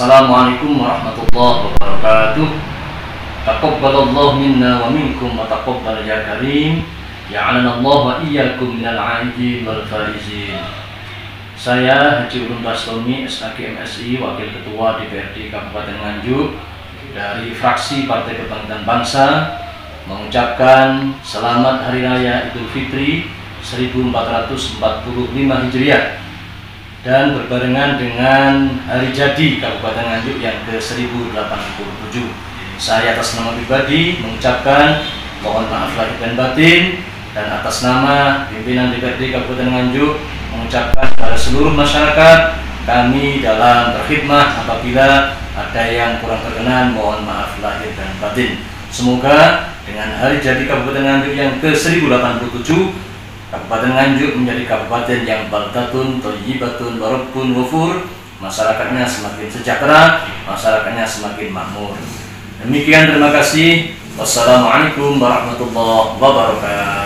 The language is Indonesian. Assalamualaikum warahmatullahi wabarakatuh. Kakob Balodlovmina wa minkum wa taqabbal ya karim. Ya'alana Allah wa iyyakum minal 'aidin wal farizin. Saya Haji Wudhum Rasdoni, SKG MSI, Wakil Ketua DPRD Kabupaten Nganjuk dari fraksi Partai Kebangkitan Bangsa mengucapkan Selamat Hari Raya Idul Fitri 1445 Hijriah dan berbarengan dengan hari jadi Kabupaten Nganjuk yang ke-1087. Saya atas nama pribadi mengucapkan mohon maaf lahir dan batin, dan atas nama pimpinan DPRD Kabupaten Nganjuk mengucapkan kepada seluruh masyarakat kami dalam berkhidmat, apabila ada yang kurang berkenan mohon maaf lahir dan batin. Semoga dengan hari jadi Kabupaten Nganjuk yang ke-1087, Kabupaten Nganjuk menjadi kabupaten yang baldatun, thayyibatun, warabbun ghafur. Masyarakatnya semakin sejahtera, masyarakatnya semakin makmur. Demikian, terima kasih. Wassalamualaikum warahmatullahi wabarakatuh.